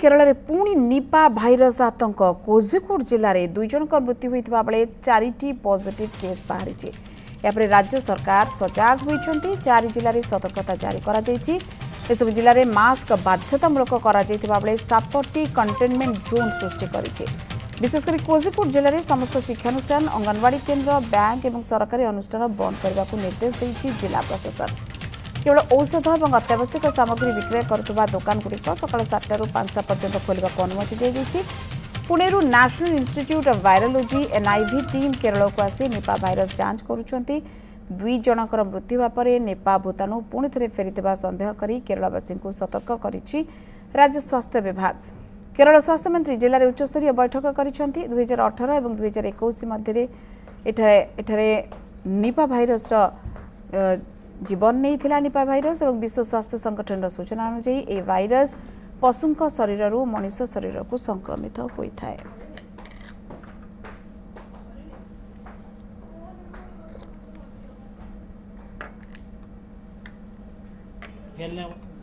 केरल रे पुणी Nipah virus आतंक कोझिकोड जिले में दुई जन मृत्यु होता बेले चारिटी पॉजिटिव केस बाहरी। यापर राज्य सरकार सजग होती चारि जिले में सतर्कता जारी करा एसबु जिले में मास्क बाध्यतामूलक कर सतटी कंटेनमेंट जोन सृष्टि करेछि। विशेषकर कोझिकोड जिले में समस्त शिक्षानुष्ठान अंगनवाड़ी केन्द्र बैंक और सरकारी अनुष्ठान बंद करने को निर्देश देछि जिला प्रशासन। केवल औषध और अत्यावश्यक सामग्री विक्रय करुवा दुकानगुड़िक सका 7टा 5टा पर्यटन खोलने को अनुमति दी जाइए। Pune national institute of virology NIV team Kerala को आसी निपा वायरस जांच करुँच। दुई जनकर मृत्यु पर निपा भूताणु पुणी थे फेरी सन्देह करी केरलवासी को सतर्क करिछि राज्य स्वास्थ्य विभाग। केरल स्वास्थ्य मंत्री जिले में उच्चस्तरीय बैठक कर 2018 और 2021 मध्य निपा भाइरस जीवन नहीं। निपा भाइरस और विश्व स्वास्थ्य संगठन सूचना अनुसार ए वायरस पशुं शरीर मनुष्य शरीर को संक्रमित होता है।